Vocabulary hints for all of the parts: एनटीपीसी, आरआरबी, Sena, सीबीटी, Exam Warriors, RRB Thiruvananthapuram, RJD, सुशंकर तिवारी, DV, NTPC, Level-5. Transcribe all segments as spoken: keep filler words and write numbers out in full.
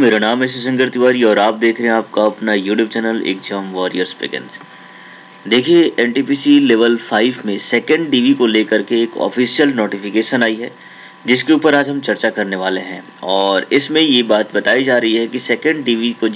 मेरा नाम है सुशंकर तिवारी और आप देख रहे हैं आपका अपना यूट्यूब चैनल एग्जाम वॉरियर्स पेगेंस। देखिए एनटीपीसी लेवल फाइव में सेकंड डीवी को लेकर के एक ऑफिशियल नोटिफिकेशन आई है जिसके ऊपर आज हम चर्चा करने वाले हैं। और इसमें ये बात बताई जा रही है कि सेकंड डीवी को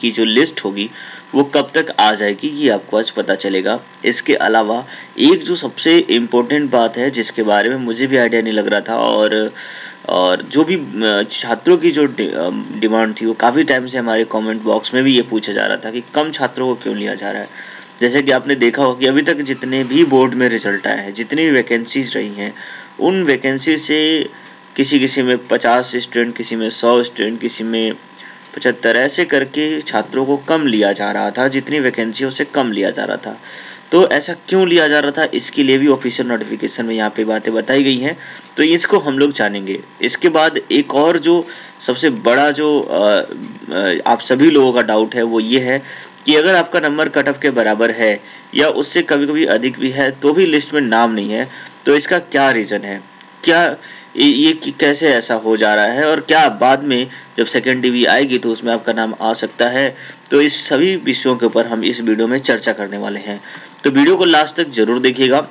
की जो लिस्ट होगी वो कब तक आ जाएगी ये आपको आज पता चलेगा। इसके अलावा एक जो सबसे इम्पोर्टेंट बात है जिसके बारे में मुझे भी आइडिया नहीं लग रहा था और और जो भी छात्रों की जो डिमांड थी वो काफ़ी टाइम से हमारे कमेंट बॉक्स में भी ये पूछा जा रहा था कि कम छात्रों को क्यों लिया जा रहा है। जैसे कि आपने देखा होगा कि अभी तक जितने भी बोर्ड में रिजल्ट आए हैं, जितनी भी वैकेंसीज रही हैं, उन वैकेंसी से किसी किसी में पचास स्टूडेंट, किसी में सौ स्टूडेंट, किसी में पचहत्तर, ऐसे करके छात्रों को कम लिया जा रहा था, जितनी वैकेंसियों से कम लिया जा रहा था। तो ऐसा क्यों लिया जा रहा था इसके लिए भी ऑफिशियल नोटिफिकेशन में यहाँ पे बातें बताई गई हैं, तो इसको हम लोग जानेंगे। इसके बाद एक और जो सबसे बड़ा जो आप सभी लोगों का डाउट है वो ये है कि अगर आपका नंबर कट ऑफ के बराबर है या उससे कभी कभी अधिक भी है तो भी लिस्ट में नाम नहीं है, तो इसका क्या रीज़न है, क्या ये कैसे ऐसा हो जा रहा है और क्या बाद में जब सेकंड डीवी आएगी तो उसमें आपका नाम आ सकता है। तो इस सभी विषयों के ऊपर हम इस वीडियो में चर्चा करने वाले हैं, तो वीडियो को लास्ट तक जरूर देखिएगा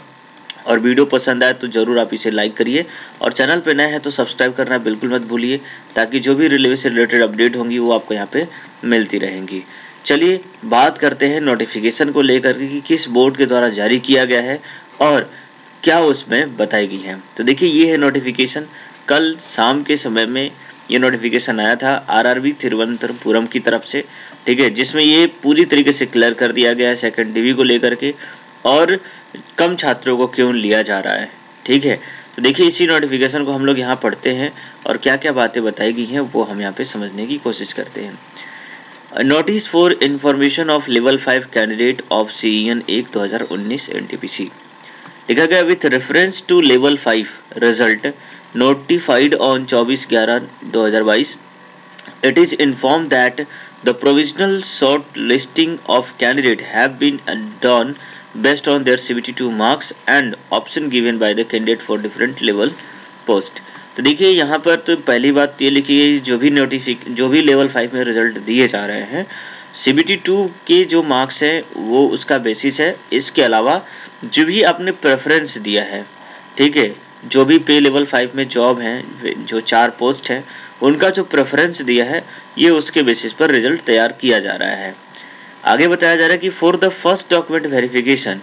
और वीडियो पसंद आए तो जरूर आप इसे लाइक करिए और चैनल पर नए हैं तो सब्सक्राइब करना बिल्कुल मत भूलिए ताकि जो भी रेलवे से रिलेटेड अपडेट होंगी वो आपको यहाँ पे मिलती रहेंगी। चलिए बात करते हैं नोटिफिकेशन को लेकर के कि किस बोर्ड के द्वारा जारी किया गया है और क्या उसमें बताई गई है। तो देखिए ये है नोटिफिकेशन, कल शाम के समय में ये नोटिफिकेशन आया था आरआरबी तिरुवनंतपुरम की तरफ से, ठीक है, जिसमें ये पूरी तरीके से क्लियर कर दिया गया है सेकंड डीवी को लेकर के और कम छात्रों को क्यों लिया जा रहा है, ठीक है। तो देखिए इसी नोटिफिकेशन को हम लोग यहाँ पढ़ते हैं और क्या क्या बातें बताई गई हैं वो हम यहाँ पे समझने की कोशिश करते हैं। Notice for information of level five candidate of C N एक दो हजार उन्नीस एन टी पी सी लिखा गया with reference to level five result notified on चौबीस ग्यारह दो हजार बाईस it is inform that the provisional short listing of candidate have been done based on their सीबीटी two marks and option given by the candidate for different level post. तो देखिए यहाँ पर तो पहली बात ये लिखी गई, जो भी नोटिफिक जो भी लेवल फाइव में रिजल्ट दिए जा रहे हैं सीबीटी टू के जो मार्क्स हैं वो उसका बेसिस है। इसके अलावा जो भी आपने प्रेफरेंस दिया है, ठीक है, जो भी पे लेवल फाइव में जॉब हैं, जो चार पोस्ट हैं, उनका जो प्रेफरेंस दिया है ये उसके बेसिस पर रिजल्ट तैयार किया जा रहा है। आगे बताया जा रहा है कि for the first document verification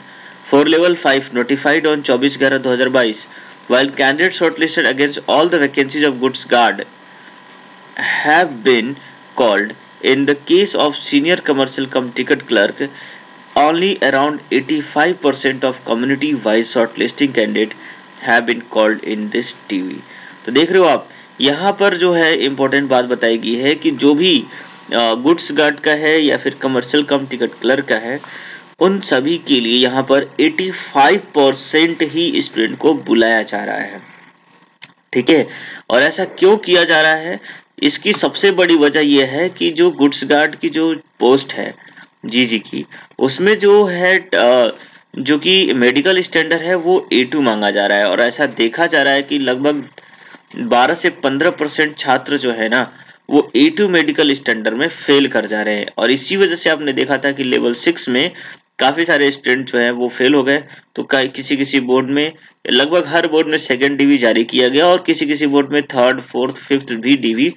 for level five notified on चौबीस ग्यारह दो हजार बाईस while candidate shortlisted against all the vacancies of goods guard have been called in the case of senior commercial cum ticket clerk only around eighty-five percent of community wise shortlisting candidate have been called in this T V। तो देख रहे हो आप यहाँ पर जो है important बात बताई गई है कि जो भी गुड्स गार्ड का है या फिर कमर्शियल कम टिकट क्लर्क का है उन सभी के लिए यहाँ पर पचासी परसेंट ही स्टूडेंट को बुलाया जा रहा है, ठीक है। और ऐसा क्यों किया जा रहा है, इसकी सबसे बड़ी वजह यह है कि जो गुड्स गार्ड की जो पोस्ट है जी जी की, उसमें जो है जो कि मेडिकल स्टैंडर्ड है वो ए टू मांगा जा रहा है और ऐसा देखा जा रहा है कि लगभग बारह से पंद्रह परसेंट छात्र जो है ना वो ए टू मेडिकल स्टैंडर्ड में फेल कर जा रहे हैं। और इसी वजह से आपने देखा था कि लेवल सिक्स में काफ़ी सारे स्टूडेंट जो है वो फेल हो गए। तो किसी किसी बोर्ड में, लगभग हर बोर्ड में सेकंड डीवी जारी किया गया और किसी किसी बोर्ड में थर्ड फोर्थ फिफ्थ भी डीवी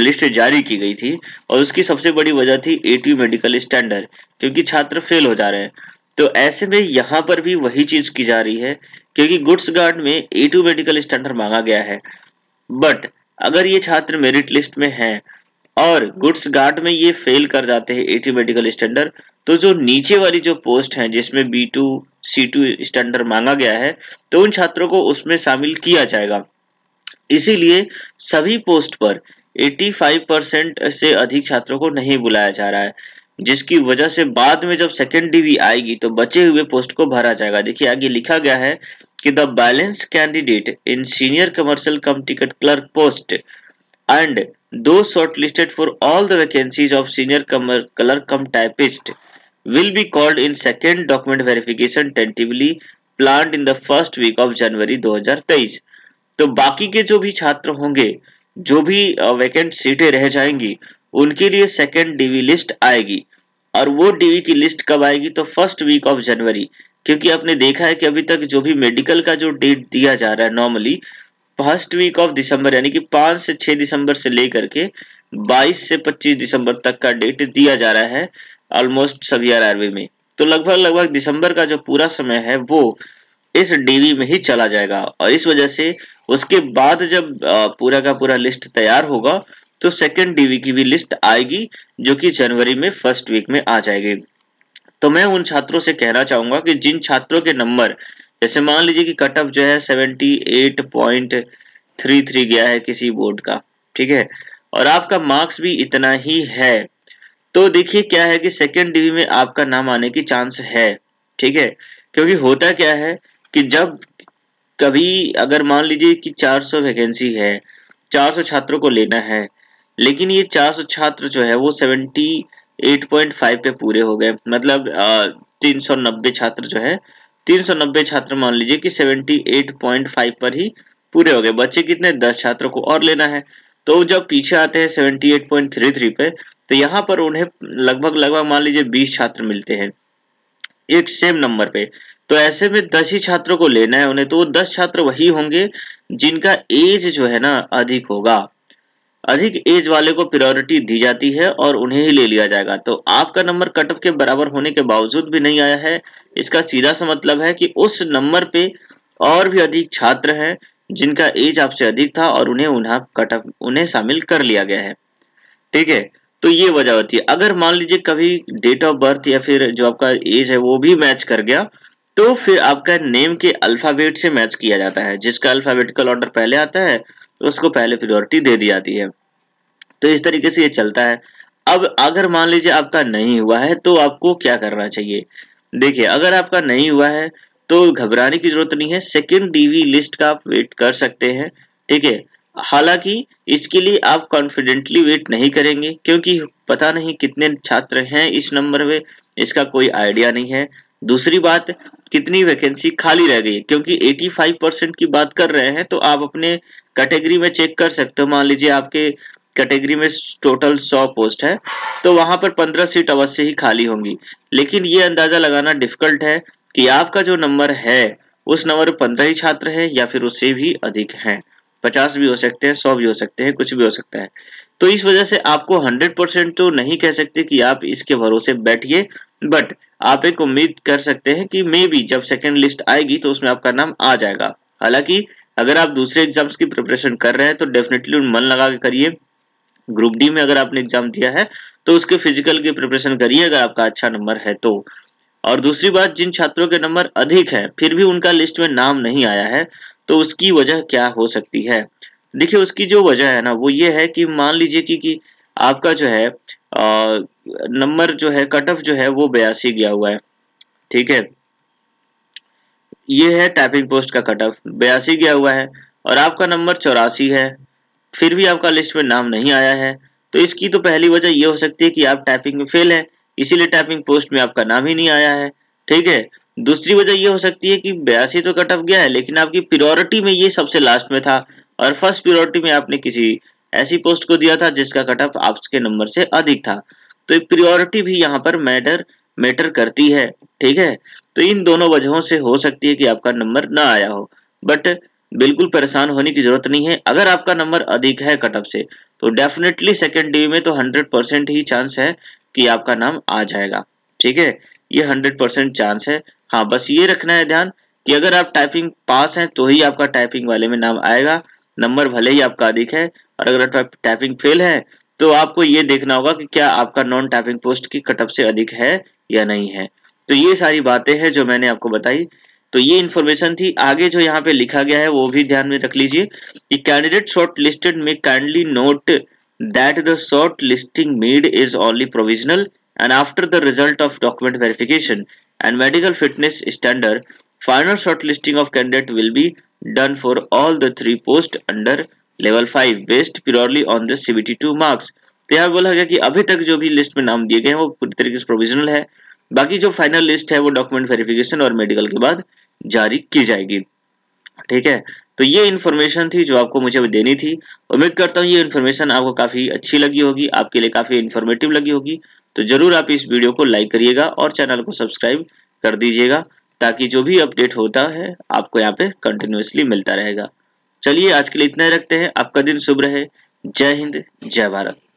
लिस्ट जारी की गई थी और उसकी सबसे बड़ी वजह थी ए टू मेडिकल स्टैंडर्ड, क्योंकि छात्र फेल हो जा रहे हैं। तो ऐसे में यहाँ पर भी वही चीज़ की जा रही है क्योंकि गुड्स गार्ड में ए टू मेडिकल स्टैंडर्ड मांगा गया है, बट अगर ये छात्र मेरिट लिस्ट में हैं और गुड्स गार्ड में ये फेल कर जाते हैं एटी मेडिकल स्टैंडर्ड, तो जो नीचे वाली जो पोस्ट हैं जिसमें B two C two standard मांगा गया है तो उन छात्रों को उसमें शामिल किया जाएगा। इसीलिए सभी पोस्ट पर पचासी परसेंट से अधिक छात्रों को नहीं बुलाया जा रहा है, जिसकी वजह से बाद में जब सेकेंड डीवी आएगी तो बचे हुए पोस्ट को भरा जाएगा। देखिए आगे लिखा गया है कि the balance candidate in senior commercial cum ticket clerk post and दो short listed for all the vacancies of senior clerk cum typist will be called in second document verification tentatively planned in the first week of January दो हजार तेईस। तो बाकी के जो भी छात्र होंगे, जो भी वैकेंट सीटें रह जाएंगी उनके लिए सेकेंड डीवी लिस्ट आएगी। और वो डीवी की लिस्ट कब आएगी? तो फर्स्ट वीक ऑफ जनवरी, क्योंकि आपने देखा है कि अभी तक जो भी मेडिकल का जो डेट दिया जा रहा है normally first week of December, यानी कि पाँच से छः दिसंबर से लेकर के बाईस से पच्चीस दिसंबर तक का डेट दिया जा रहा है ऑलमोस्ट सभी आरआरबी में। तो लगभग लगभग दिसंबर का जो पूरा समय है वो इस डीवी में ही चला जाएगा और इस वजह से उसके बाद जब पूरा का पूरा लिस्ट तैयार होगा तो सेकेंड डीवी की भी लिस्ट आएगी जो कि जनवरी में फर्स्ट वीक में आ जाएगी। तो मैं उन छात्रों से कहना चाहूंगा कि जिन छात्रों के नंबर, जैसे मान लीजिए कि कट ऑफ जो है अठहत्तर पॉइंट तैंतीस गया है किसी बोर्ड का, ठीक है, और आपका मार्क्स भी इतना ही है, तो देखिए क्या है कि सेकेंड डीवी में आपका नाम आने की चांस है, ठीक है। क्योंकि होता क्या है कि जब कभी अगर मान लीजिए कि चार सौ वैकेंसी है, चार सौ छात्रों को लेना है, लेकिन ये चार सौ छात्र जो है वो अठहत्तर पॉइंट पाँच पे पूरे हो गए, मतलब तीन सौ नब्बे छात्र जो है, तीन सौ नब्बे छात्र मान लीजिए कि अठहत्तर पॉइंट पाँच पर ही पूरे हो गए, बच्चे कितने दस छात्रों को और लेना है। तो जब पीछे आते हैं अठहत्तर पॉइंट तैंतीस पे, तो यहाँ पर उन्हें लगभग लगभग मान लीजिए बीस छात्र मिलते हैं एक सेम नंबर पे, तो ऐसे में दस ही छात्रों को लेना है उन्हें, तो वो दस छात्र वही होंगे जिनका एज जो है ना अधिक होगा, अधिक एज वाले को प्रायोरिटी दी जाती है और उन्हें ही ले लिया जाएगा। तो आपका नंबर कट ऑफ के बराबर होने के बावजूद भी नहीं आया है, इसका सीधा सा मतलब है कि उस नंबर पे और भी अधिक छात्र हैं जिनका एज आपसे अधिक था और उन्हें उन्हें कट ऑफ उन्हें शामिल कर लिया गया है, ठीक है। तो ये वजह होती है। अगर मान लीजिए कभी डेट ऑफ बर्थ या फिर जो आपका एज है वो भी मैच कर गया, तो फिर आपका नेम के अल्फाबेट से मैच किया जाता है, जिसका अल्फाबेटिकल ऑर्डर पहले आता है उसको पहले प्रायोरिटी दे दी जाती है। तो इस तरीके से ये चलता है। अब अगर मान लीजिए आपका नहीं हुआ है तो आपको क्या करना चाहिए? देखिए, अगर आपका नहीं हुआ है तो घबराने की जरूरत नहीं है, सेकेंड डीवी लिस्ट का आप वेट कर सकते हैं, ठीक है। हालांकि इसके लिए आप कॉन्फिडेंटली वेट नहीं करेंगे, क्योंकि पता नहीं कितने छात्र हैं इस नंबर में, इसका कोई आइडिया नहीं है। दूसरी बात, कितनी वैकेंसी खाली रह गई, क्योंकि पचासी परसेंट की बात कर रहे हैं, तो आप अपने कैटेगरी में चेक कर सकते हो। मान लीजिए आपके कैटेगरी में टोटल सौ पोस्ट है, तो वहां पर पंद्रह सीट अवश्य ही खाली होंगी, लेकिन ये अंदाजा लगाना डिफिकल्ट है कि आपका जो नंबर है उस नंबर पंद्रह ही छात्र हैं या फिर उससे भी अधिक हैं, पचास भी हो सकते हैं, सौ भी हो सकते हैं, कुछ भी हो सकता है। तो इस वजह से आपको हंड्रेड परसेंट तो नहीं कह सकते कि आप इसके भरोसे बैठिए, बट आप एक उम्मीद कर सकते हैं कि मे बी जब सेकंड लिस्ट आएगी तो उसमें आपका नाम आ जाएगा। हालांकि अगर आप दूसरे एग्जाम्स की प्रिपरेशन कर रहे हैं तो डेफिनेटली मन लगा के करिए। ग्रुप डी में अगर आपने एग्जाम दिया है तो उसके फिजिकल की प्रिपरेशन करिए अगर आपका अच्छा नंबर है तो। और दूसरी बात, जिन छात्रों के नंबर अधिक है फिर भी उनका लिस्ट में नाम नहीं आया है तो उसकी वजह क्या हो सकती है? देखिए, उसकी जो वजह है ना वो ये है कि मान लीजिए कि, कि आपका जो है आ, नंबर जो है कट ऑफ जो है वो बयासी गया हुआ है, ठीक है, ये है टाइपिंग पोस्ट का कट ऑफ बयासी गया हुआ है और आपका नंबर चौरासी है, फिर भी आपका लिस्ट में नाम नहीं आया है। तो इसकी तो पहली वजह ये हो सकती है कि आप टाइपिंग में फेल हैं, इसीलिए टाइपिंग पोस्ट में आपका नाम ही नहीं आया है, ठीक है। दूसरी वजह ये हो सकती है कि बयासी तो कट ऑफ गया है लेकिन आपकी प्रियोरिटी में ये सबसे लास्ट में था और फर्स्ट प्रियोरिटी में आपने किसी ऐसी पोस्ट को दिया था जिसका कट ऑफ आपके नंबर से अधिक था। तो प्रियोरिटी भी यहाँ पर मैटर मैटर करती है, ठीक है। तो इन दोनों वजहों से हो सकती है कि आपका नंबर ना आया हो, बट बिल्कुल परेशान होने की जरूरत नहीं है। अगर आपका नंबर अधिक है कट ऑफ से तो डेफिनेटली सेकेंड डीवी में तो हंड्रेड परसेंट ही चांस है कि आपका नाम आ जाएगा, ठीक है, ये हंड्रेड परसेंट चांस है। हाँ, बस ये रखना है ध्यान कि अगर आप टाइपिंग पास हैं तो ही आपका टाइपिंग वाले में नाम आएगा, नंबर भले ही आपका अधिक है। और अगर आप टाइपिंग फेल है तो आपको ये देखना होगा कि क्या आपका नॉन टाइपिंग पोस्ट की कट ऑफ से अधिक है या नहीं है। तो ये सारी बातें हैं जो मैंने आपको बताई, तो ये इन्फॉर्मेशन थी। आगे जो यहाँ पे लिखा गया है वो भी ध्यान में रख लीजिए कि कैंडिडेट शॉर्ट लिस्टेड में kindly note that the short listing made is only provisional and after the result of document verification and medical fitness standard final shortlisting of candidate will be done for all the three posts under level five based purely on the C B T two marks। तो यहाँ बोला गया कि अभी तक जो भी list में नाम दिए गए हैं वो पूरी तरीके से प्रोविजनल है, बाकी जो फाइनल लिस्ट है वो डॉक्यूमेंट वेरिफिकेशन और मेडिकल के बाद जारी की जाएगी। ठीक है। तो ये इन्फॉर्मेशन थी जो आपको मुझे देनी थी। उम्मीद करता हूँ ये इन्फॉर्मेशन आपको काफ़ी अच्छी लगी होगी, आपके लिए काफ़ी इन्फॉर्मेटिव लगी होगी। तो ज़रूर आप इस वीडियो को लाइक करिएगा और चैनल को सब्सक्राइब कर दीजिएगा, ताकि जो भी अपडेट होता है आपको यहाँ पे कंटिन्यूसली मिलता रहेगा। चलिए आज के लिए इतना ही रखते हैं। आपका दिन शुभ रहे। जय हिंद, जय भारत।